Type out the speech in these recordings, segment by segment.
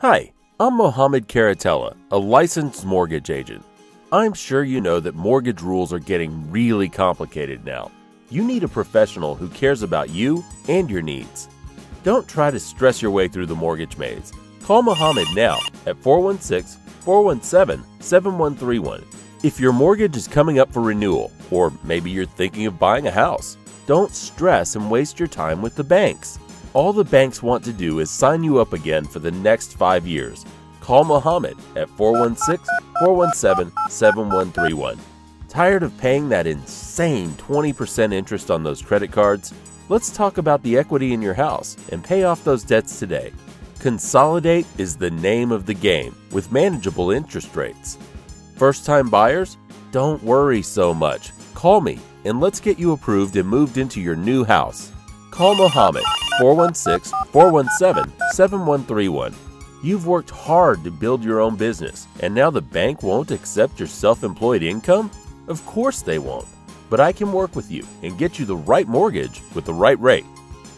Hi, I'm Mohammed Kaleem Caratella, a licensed mortgage agent. I'm sure you know that mortgage rules are getting really complicated now. You need a professional who cares about you and your needs. Don't try to stress your way through the mortgage maze. Call Mohammed now at 416-417-7131. If your mortgage is coming up for renewal, or maybe you're thinking of buying a house, don't stress and waste your time with the banks. All the banks want to do is sign you up again for the next 5 years. Call Mohammed at 416-417-7131. Tired of paying that insane 20% interest on those credit cards? Let's talk about the equity in your house and pay off those debts today. Consolidate is the name of the game with manageable interest rates. First-time buyers? Don't worry so much. Call me and let's get you approved and moved into your new house. Call Mohammed. 416-417-7131. You've worked hard to build your own business, and now the bank won't accept your self-employed income? Of course they won't. But I can work with you and get you the right mortgage with the right rate.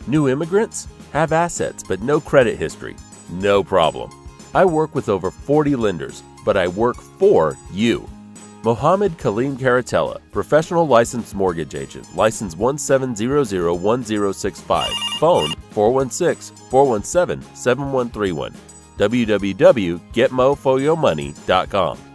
New immigrants? Have assets but no credit history? No problem. I work with over 40 lenders, but I work for you. Mohammed Kaleem Caratella, professional licensed mortgage agent, license 17001065, phone 416-417-7131, www.getmoforyourmoney.com.